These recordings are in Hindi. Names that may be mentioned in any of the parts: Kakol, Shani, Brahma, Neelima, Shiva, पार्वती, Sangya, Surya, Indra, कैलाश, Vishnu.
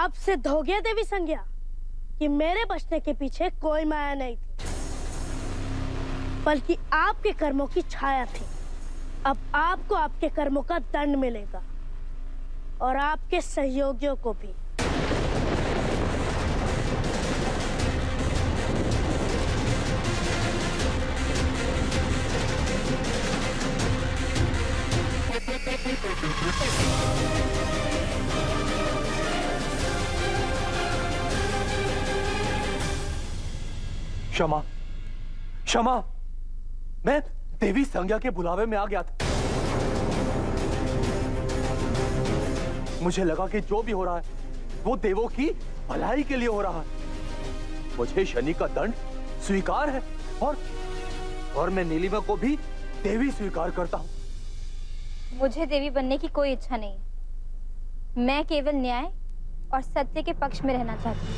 अब सिद्ध हो गया देवी संज्ञा कि मेरे बचने के पीछे कोई माया नहीं थी, बल्कि आपके कर्मों की छाया थी। अब आपको आपके कर्मों का दंड मिलेगा और आपके सहयोगियों को भी। क्षमा, क्षमा, मैं देवी संज्ञा के बुलावे में आ गया था। मुझे लगा कि जो भी हो रहा है वो देवों की भलाई के लिए हो रहा है। मुझे शनि का दंड स्वीकार है और मैं नीलिमा को भी देवी स्वीकार करता हूँ। मुझे देवी बनने की कोई इच्छा नहीं। मैं केवल न्याय और सत्य के पक्ष में रहना चाहती हूँ।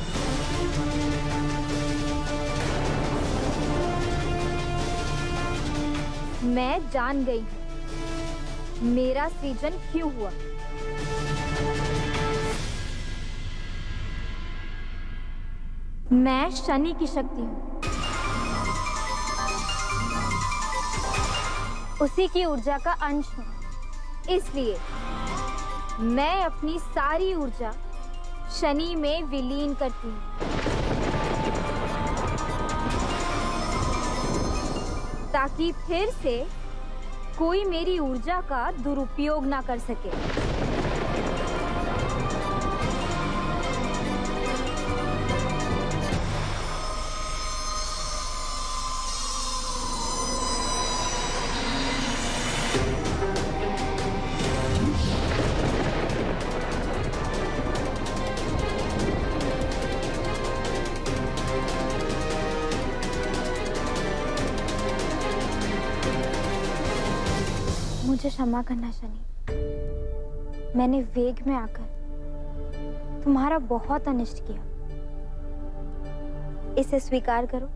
मैं जान गई हूँ मेरा सृजन क्यों हुआ। मैं शनि की शक्ति हूँ, उसी की ऊर्जा का अंश हूँ। इसलिए मैं अपनी सारी ऊर्जा शनि में विलीन करती हूँ, ताकि फिर से कोई मेरी ऊर्जा का दुरुपयोग ना कर सके। क्षमा करना शनि, मैंने वेग में आकर तुम्हारा बहुत अनिष्ट किया। इसे स्वीकार करो।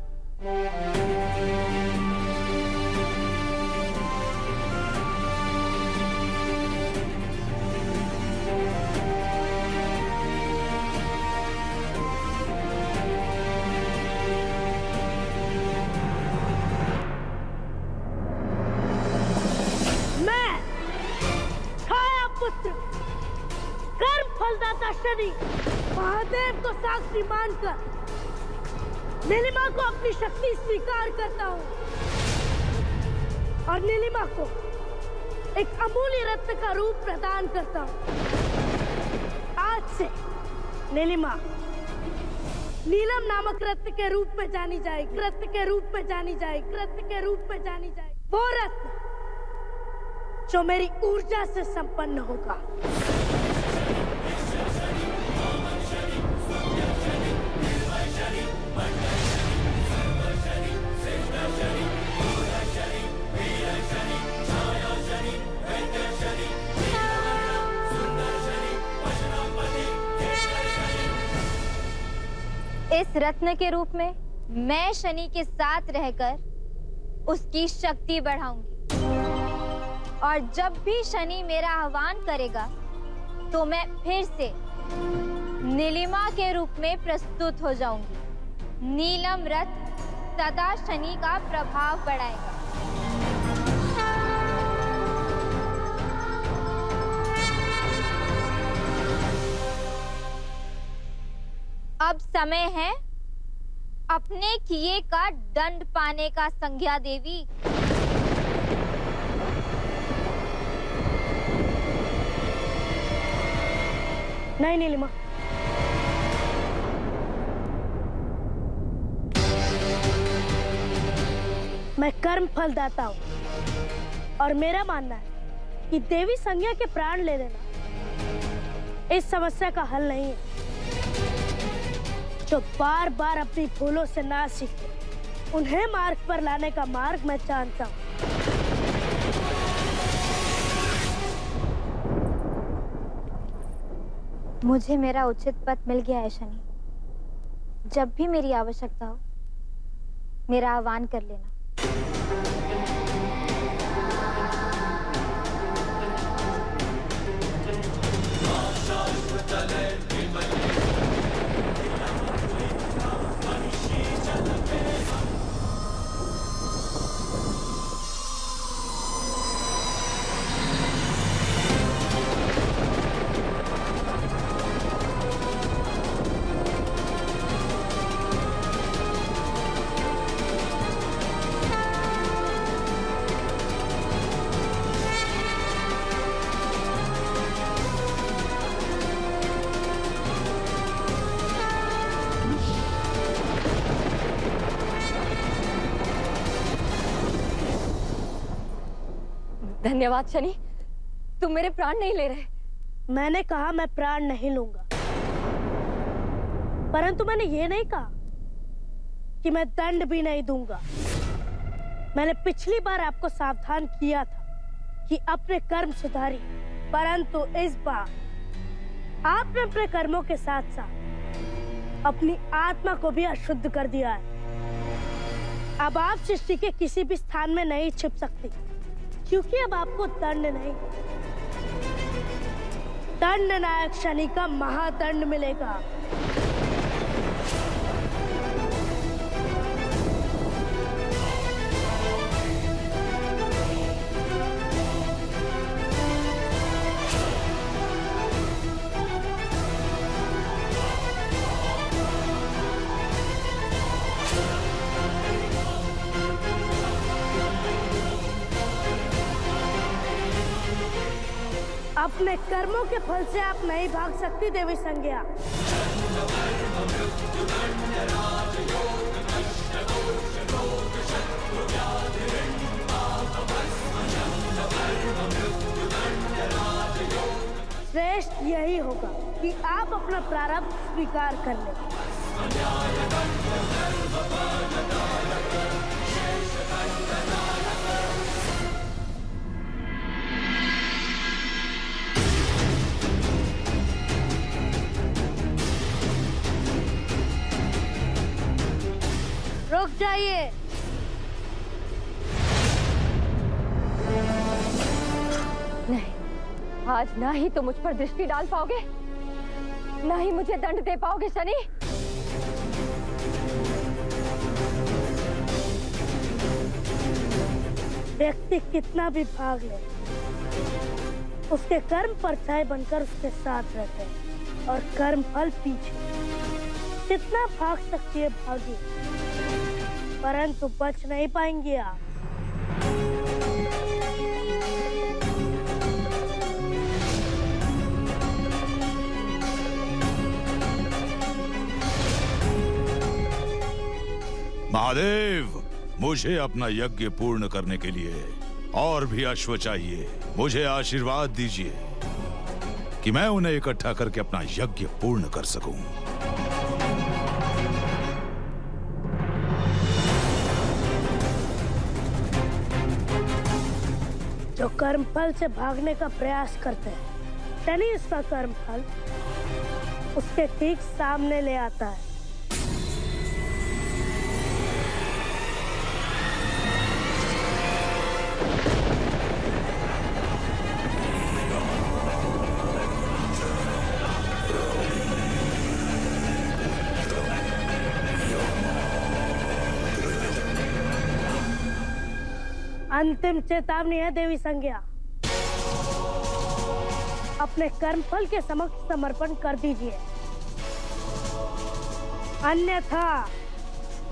महादेव को साक्षी मानकर नीलिमा को अपनी शक्ति स्वीकार करता हूँ और नीलिमा को एक अमूल्य रत्न का रूप प्रदान करता हूँ। आज से नीलिमा नीलम नामक रत्न के रूप में जानी जाएगी, रत्न के रूप में जानी जाएगी, रत्न के रूप में जानी जाएगी। वो रत्न जो मेरी ऊर्जा से संपन्न होगा। इस रत्न के रूप में मैं शनि के साथ रहकर उसकी शक्ति बढ़ाऊंगी और जब भी शनि मेरा आह्वान करेगा तो मैं फिर से नीलिमा के रूप में प्रस्तुत हो जाऊंगी। नीलम रत्न सदा शनि का प्रभाव बढ़ाएगा। अब समय है अपने किए का दंड पाने का, संज्ञा देवी। नहीं नीलिमा, मैं कर्म फलदाता हूं और मेरा मानना है कि देवी संज्ञा के प्राण ले लेना इस समस्या का हल नहीं है। जो बार बार अपनी भूलों से ना सीखे, उन्हें मार्ग पर लाने का मार्ग मैं जानता हूँ। मुझे मेरा उचित पद मिल गया है शनि। जब भी मेरी आवश्यकता हो मेरा आह्वान कर लेना। धन्यवाद शनि, तुम मेरे प्राण नहीं ले रहे। मैंने कहा मैं प्राण नहीं लूंगा, परंतु मैंने ये नहीं कहा कि मैं दंड भी नहीं दूंगा। मैंने पिछली बार आपको सावधान किया था कि अपने कर्म सुधारी, परंतु इस बार आपने अपने कर्मों के साथ साथ अपनी आत्मा को भी अशुद्ध कर दिया है। अब आप सृष्टि के किसी भी स्थान में नहीं छिप सकती, क्योंकि अब आपको दंड नहीं, दंड नायक शनि का महादंड मिलेगा। अपने कर्मों के फल से आप नहीं भाग सकती देवी संज्ञा। श्रेष्ठ यही होगा कि आप अपना प्रारब्ध स्वीकार कर लें। रुक जाइए, नहीं, आज ना ही तो मुझ पर दृष्टि डाल पाओगे, ना ही मुझे दंड दे पाओगे शनि। व्यक्ति कितना भी भाग ले, उसके कर्म परछाई बनकर उसके साथ रहते हैं और कर्म फल पीछे। जितना भाग सकती है भागी, परंतु बच नहीं पाएंगे आप। महादेव, मुझे अपना यज्ञ पूर्ण करने के लिए और भी अश्व चाहिए। मुझे आशीर्वाद दीजिए कि मैं उन्हें इकट्ठा करके अपना यज्ञ पूर्ण कर सकूं। जो कर्मफल से भागने का प्रयास करते हैं, शनि इसका कर्मफल उसके ठीक सामने ले आता है। अंतिम चेतावनी है देवी संज्ञा, अपने कर्मफल के समक्ष समर्पण कर दीजिए, अन्यथा।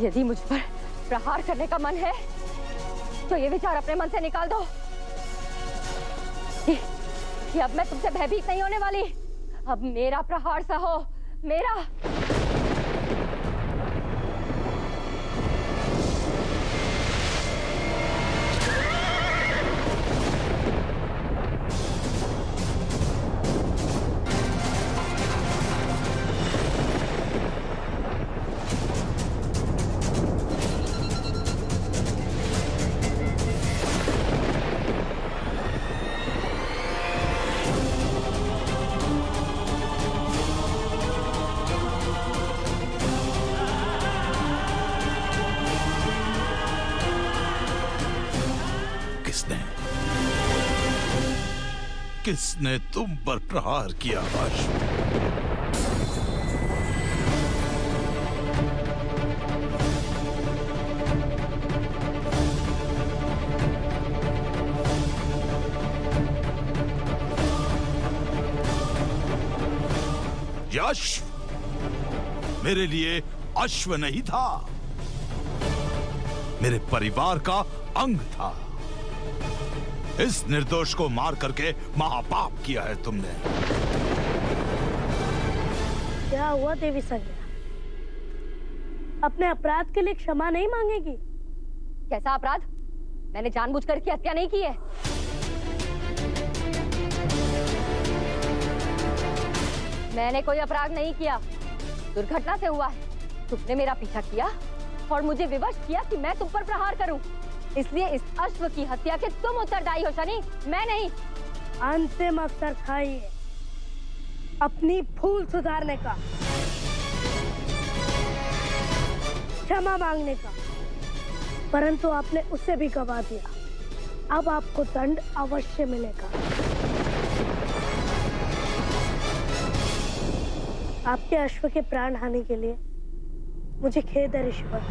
यदि मुझ पर प्रहार करने का मन है तो ये विचार अपने मन से निकाल दो कि अब मैं तुमसे भयभीत नहीं होने वाली। अब मेरा प्रहार सहो, मेरा। किसने तुम पर प्रहार किया भाष्य? यश मेरे लिए अश्व नहीं था, मेरे परिवार का अंग था। इस निर्दोष को मार करके महापाप किया है तुमने। क्या हुआ देवी संज्ञा, अपने अपराध के लिए क्षमा नहीं मांगेगी? कैसा अपराध? मैंने जानबूझकर की हत्या नहीं की है। मैंने कोई अपराध नहीं किया, दुर्घटना से हुआ है। तुमने मेरा पीछा किया और मुझे विवश किया कि मैं तुम पर प्रहार करूं। इसलिए इस अश्व की हत्या के तुम उत्तरदायी हो शनि, मैं नहीं। अंतिम अवसर था ये अपनी भूल सुधारने का, क्षमा मांगने का, परंतु आपने उसे भी गवा दिया। अब आपको दंड अवश्य मिलेगा। आपके अश्व के प्राण हानि के लिए मुझे खेद है ऋषिवर।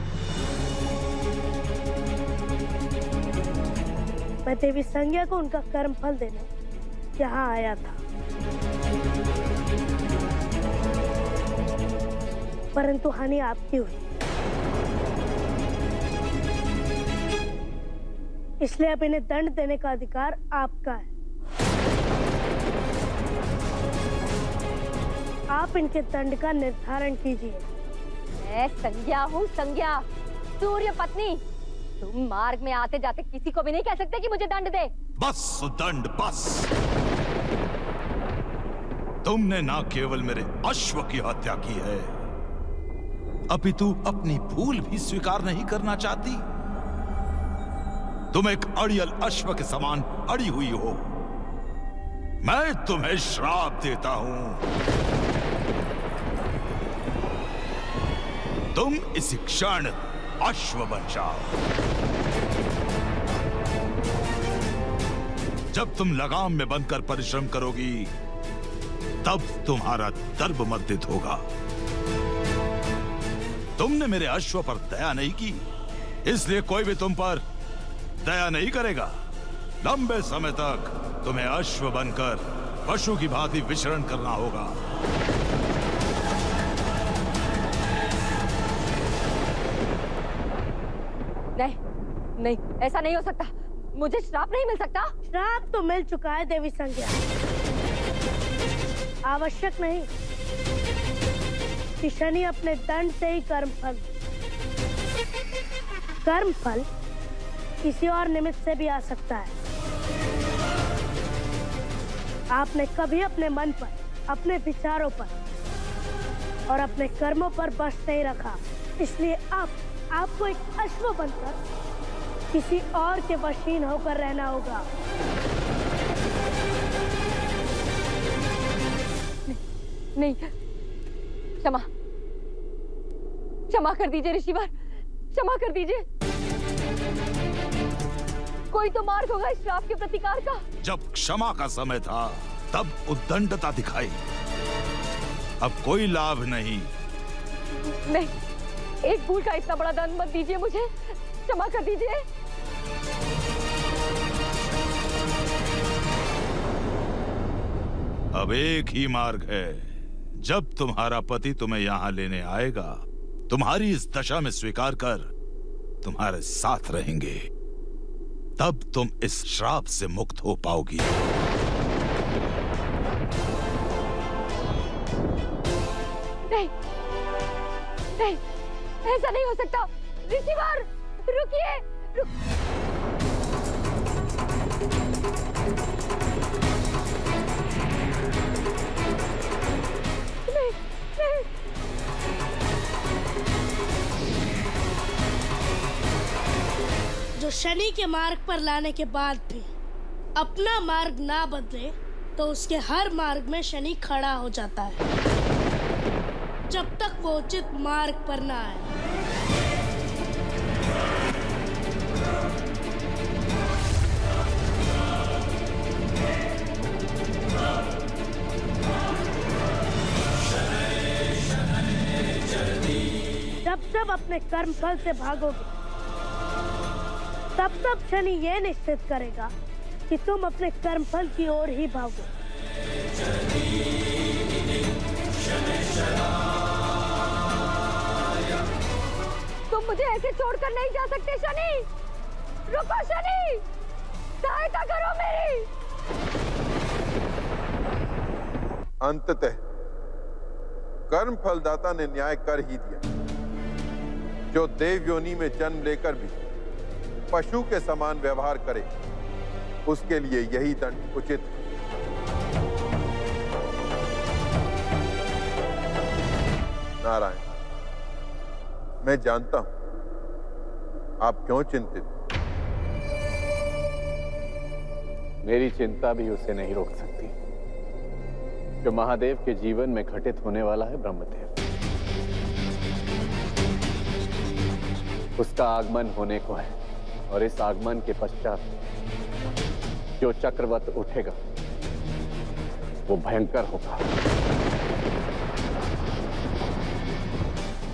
मैं देवी संज्ञा को उनका कर्म फल देने यहाँ आया था, परंतु हानि आपकी हुई, इसलिए अब इन्हें दंड देने का अधिकार आपका है। आप इनके दंड का निर्धारण कीजिए। मैं संज्ञा हूँ, संज्ञा सूर्य पत्नी। तुम मार्ग में आते जाते किसी को भी नहीं कह सकते कि मुझे दंड दे। बस दंड बस। तुमने ना केवल मेरे अश्व की हत्या की है, अपितु अपनी भूल भी स्वीकार नहीं करना चाहती। तुम एक अड़ियल अश्व के समान अड़ी हुई हो। मैं तुम्हें श्राप देता हूं, तुम इसी क्षण अश्व बन जाओ। जब तुम लगाम में बनकर परिश्रम करोगी तब तुम्हारा दर्प मद्दित होगा। तुमने मेरे अश्व पर दया नहीं की, इसलिए कोई भी तुम पर दया नहीं करेगा। लंबे समय तक तुम्हें अश्व बनकर पशु की भांति विचरण करना होगा। नहीं, नहीं, ऐसा नहीं हो सकता। मुझे श्राप नहीं मिल सकता। श्राप तो मिल चुका है देवी संज्ञा। आवश्यक नहीं कि शनि अपने दंड से ही कर्मफल किसी और निमित्त से भी आ सकता है। आपने कभी अपने मन पर, अपने विचारों पर और अपने कर्मों पर बस नहीं रखा, इसलिए आपको एक अश्व बनकर किसी और के वशीन होकर रहना होगा। नहीं, क्षमा क्षमा कर दीजिए ऋषिवर, क्षमा कर दीजिए। कोई तो मार्ग होगा इस श्राप के प्रतिकार का। जब क्षमा का समय था तब उद्दंडता दिखाई, अब कोई लाभ नहीं। नहीं, एक भूल का इतना बड़ा दंड मत दीजिए मुझे, क्षमा कर दीजिए। अब एक ही मार्ग है। जब तुम्हारा पति तुम्हें यहाँ लेने आएगा, तुम्हारी इस दशा में स्वीकार कर तुम्हारे साथ रहेंगे, तब तुम इस श्राप से मुक्त हो पाओगी। नहीं, नहीं, ऐसा नहीं हो सकता। ऋषिवर, रुकिए, नहीं, नहीं। जो शनि के मार्ग पर लाने के बाद भी अपना मार्ग ना बदले तो उसके हर मार्ग में शनि खड़ा हो जाता है, जब तक वो उचित मार्ग पर ना आए। जब अपने कर्म फल से भागोगे तब तब शनि ये निश्चित करेगा कि तुम अपने कर्मफल की ओर ही भागो। तुम मुझे ऐसे छोड़कर नहीं जा सकते शनि। रुको शनि, सहायता करो मेरी। अंततः कर्मफलदाता ने न्याय कर ही दिया। जो देव योनि में जन्म लेकर भी पशु के समान व्यवहार करे, उसके लिए यही दंड उचित है। नारायण, मैं जानता हूं आप क्यों चिंतित। मेरी चिंता भी उसे नहीं रोक सकती जो महादेव के जीवन में घटित होने वाला है ब्रह्मदेव। उसका आगमन होने को है और इस आगमन के पश्चात जो चक्रवत उठेगा वो भयंकर होगा।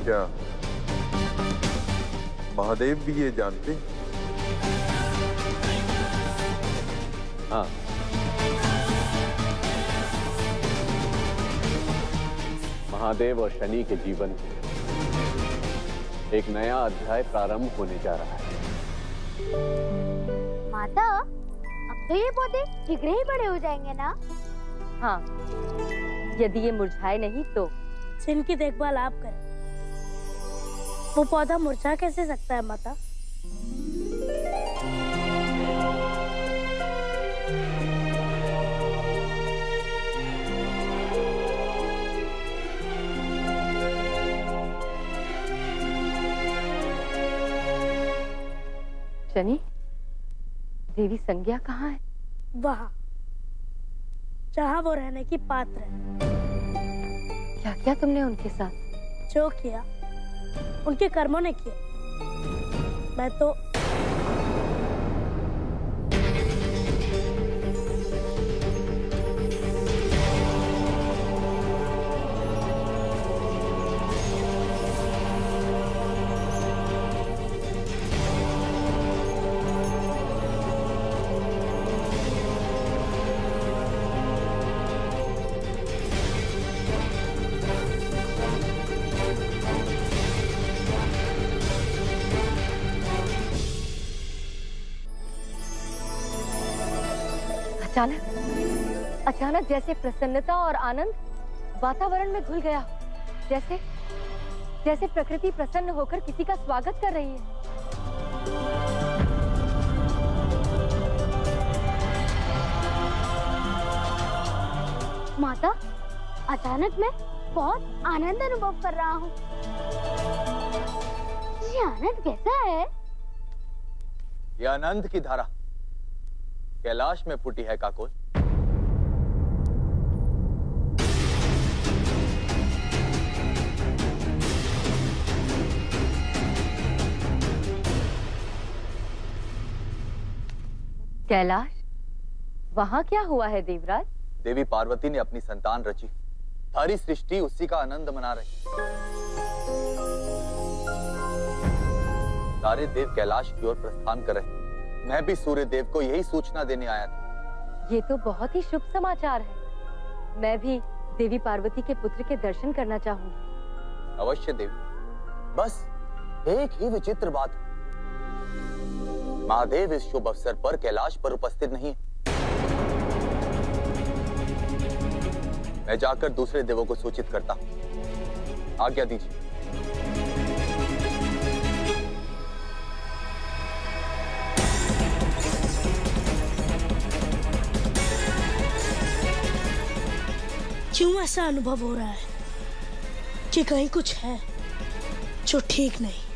क्या महादेव भी ये जानते? हाँ, महादेव और शनि के जीवन में एक नया अध्याय प्रारंभ होने जा रहा है। माता, अब तो ये पौधे शीघ्र ही बड़े हो जाएंगे ना? हाँ, यदि ये मुरझाए नहीं तो। इनकी देखभाल आप करें। वो पौधा मुरझा कैसे सकता है माता? शनि, देवी संज्ञा कहाँ है? वहाँ, जहाँ वो रहने की पात्र है। क्या क्या तुमने उनके साथ? जो किया उनके कर्मों ने किया। मैं तो अचानक जैसे प्रसन्नता और आनंद वातावरण में घुल गया, जैसे जैसे प्रकृति प्रसन्न होकर किसी का स्वागत कर रही है। माता, अचानक मैं बहुत आनंद अनुभव कर रहा हूँ। ये आनंद कैसा है? ये आनंद की धारा कैलाश में फूटी है काकोल। कैलाश, वहाँ क्या हुआ है देवराज? देवी पार्वती ने अपनी संतान रची, सारी सृष्टि उसी का आनंद मना रही। सारे देव कैलाश की ओर प्रस्थान कर रहे। मैं भी सूर्य देव को यही सूचना देने आया था। ये तो बहुत ही शुभ समाचार है। मैं भी देवी पार्वती के पुत्र के दर्शन करना चाहूंगी। अवश्य देवी, बस एक ही विचित्र बात है, महादेव इस शुभ अवसर पर कैलाश पर उपस्थित नहीं है। मैं जाकर दूसरे देवों को सूचित करता हूँ। आज्ञा दीजिए। क्यों ऐसा अनुभव हो रहा है कि कहीं कुछ है जो ठीक नहीं?